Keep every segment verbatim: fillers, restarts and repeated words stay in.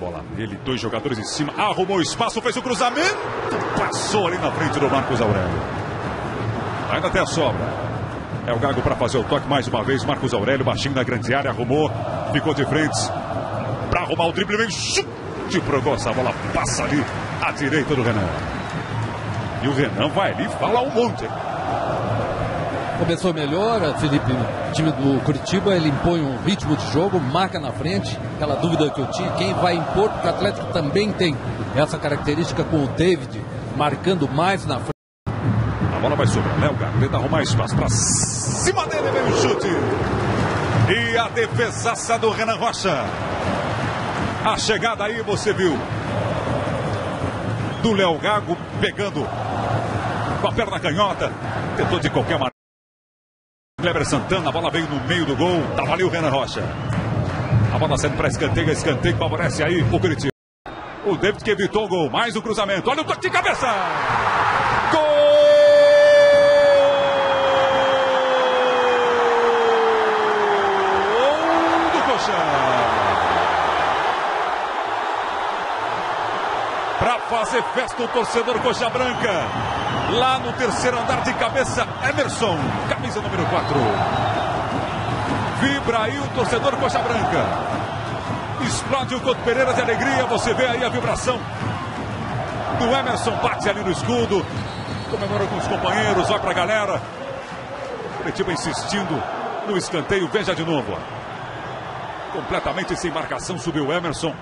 Bola nele, dois jogadores em cima, arrumou espaço, fez o cruzamento, passou ali na frente do Marcos Aurélio. Ainda tem a sobra. É o Gago para fazer o toque mais uma vez. Marcos Aurélio, baixinho na grande área, arrumou, ficou de frente para arrumar o drible, vem chute pro gol, essa bola passa ali à direita do Renan. E o Renan vai ali e fala um monte. Começou melhor, Felipe, o time do Coritiba, ele impõe um ritmo de jogo, marca na frente, aquela dúvida que eu tinha, quem vai impor, porque o Atlético também tem essa característica com o Deivid, marcando mais na frente. A bola vai sobrar, Léo Gago tenta arrumar espaço para cima dele, vem o chute. E a defesaça do Renan Rocha. A chegada aí, você viu, do Léo Gago pegando com a perna canhota, tentou de qualquer maneira. Kleber Santana, a bola veio no meio do gol, tava ali o Renan Rocha. A bola saindo para escanteio, escanteio favorece aí o Coritiba. O Deivid que evitou o gol, mais um cruzamento, olha o toque de cabeça! Gol do Coxa! Para fazer festa o torcedor Coxa Branca. Lá no terceiro andar de cabeça, Emerson, camisa número quatro. Vibra aí o torcedor Coxa Branca. Explode o Couto Pereira de alegria, você vê aí a vibração do Emerson, bate ali no escudo, comemora com os companheiros, vai pra galera. Coritiba insistindo no escanteio, veja de novo. Ó. Completamente sem marcação, subiu o Emerson.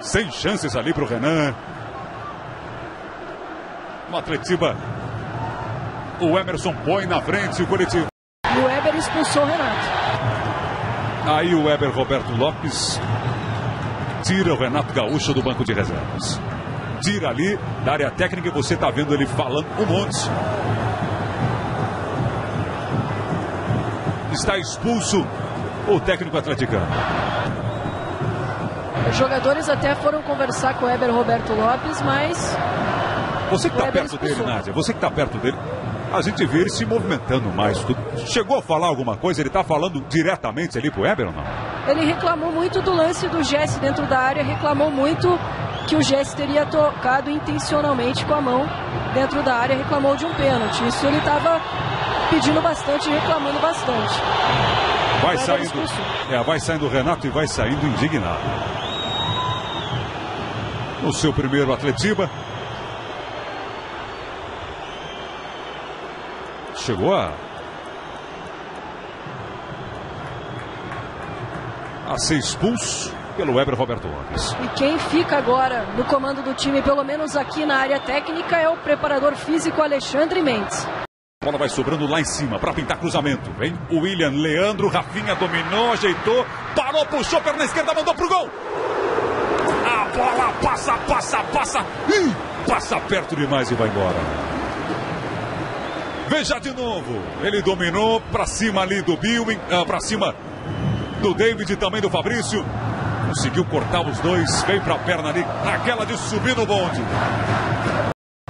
Sem chances ali pro Renan. O Atletiba, o Emerson põe na frente o Coritiba. E o Heber expulsou o Renato. Aí o Heber Roberto Lopes tira o Renato Gaúcho do banco de reservas. Tira ali da área técnica e você está vendo ele falando um monte. Está expulso o técnico atleticano. Os jogadores até foram conversar com o Heber Roberto Lopes, mas... Você que está perto dele, Nádia, você que está perto dele, a gente vê ele se movimentando mais. Chegou a falar alguma coisa? Ele está falando diretamente ali pro Heber ou não? Ele reclamou muito do lance do Jéci dentro da área, reclamou muito que o Jéci teria tocado intencionalmente com a mão dentro da área, reclamou de um pênalti. Isso ele estava pedindo bastante, reclamando bastante. Vai saindo, é, vai saindo o Renato e vai saindo indignado. No seu primeiro Atletiba. Chegou a... a ser expulso pelo Heber Roberto Lopes. E quem fica agora no comando do time, pelo menos aqui na área técnica, é o preparador físico Alexandre Mendes. A bola vai sobrando lá em cima para pintar cruzamento. Vem o William, Leandro, Rafinha dominou, ajeitou, parou, puxou, perna esquerda, mandou pro gol. A bola passa, passa, passa. Ih, passa perto demais e vai embora. Veja de novo, ele dominou para cima ali do Bill, para cima do Deivid e também do Fabrício. Conseguiu cortar os dois, veio para a perna ali, aquela de subir no bonde.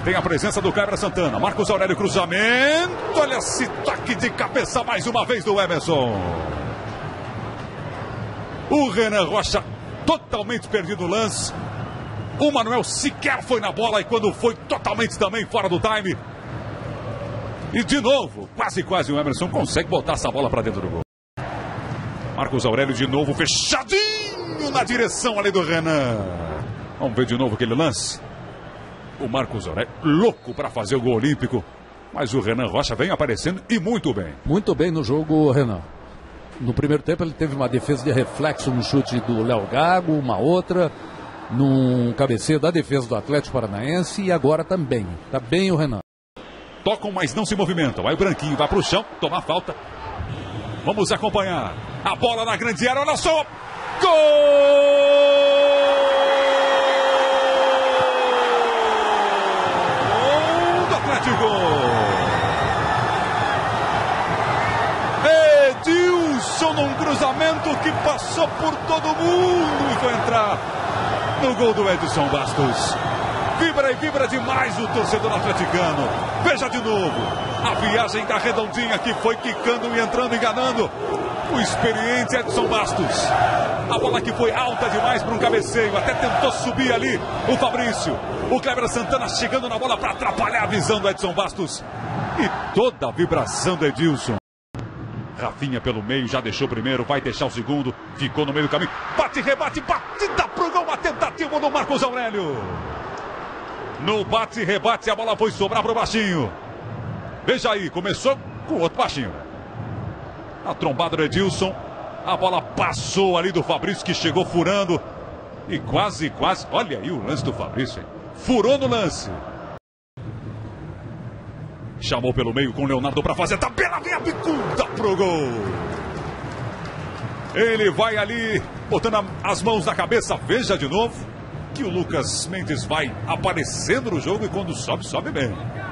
Tem a presença do Heber Santana, Marcos Aurélio, cruzamento, olha esse toque de cabeça mais uma vez do Emerson. O Renan Rocha totalmente perdido o lance, o Manuel sequer foi na bola e quando foi totalmente também fora do time... E de novo, quase quase o Emerson consegue botar essa bola para dentro do gol. Marcos Aurélio de novo, fechadinho na direção ali do Renan. Vamos ver de novo aquele lance. O Marcos Aurélio louco para fazer o gol olímpico. Mas o Renan Rocha vem aparecendo e muito bem. Muito bem no jogo, Renan. No primeiro tempo ele teve uma defesa de reflexo no chute do Léo Gago, uma outra... Num cabeceio da defesa do Atlético Paranaense e agora também. Tá bem o Renan. Tocam, mas não se movimentam. Aí o Branquinho vai pro chão, toma falta. Vamos acompanhar. A bola na grande área, olha só. Gol do Atlético! Edilson num cruzamento que passou por todo mundo e foi entrar no gol do Edson Bastos. Vibra e vibra demais o torcedor atleticano. Veja de novo. A viagem da redondinha que foi quicando e entrando, enganando o experiente Edson Bastos. A bola que foi alta demais para um cabeceio. Até tentou subir ali o Fabrício. O Kleber Santana chegando na bola para atrapalhar a visão do Edson Bastos. E toda a vibração do Edilson. Rafinha pelo meio, já deixou o primeiro, vai deixar o segundo. Ficou no meio do caminho. Bate, rebate, batida pro gol. A tentativa do Marcos Aurélio. No bate, rebate, a bola foi sobrar pro baixinho. Veja aí, começou com o outro baixinho. A trombada do Edilson. A bola passou ali do Fabrício, que chegou furando. E quase, quase... Olha aí o lance do Fabrício, hein? Furou no lance. Chamou pelo meio com o Leonardo para fazer a tabela, vem a bicuda pro gol. Ele vai ali, botando as mãos na cabeça. Veja de novo que o Lucas Mendes vai aparecendo no jogo e quando sobe, sobe bem.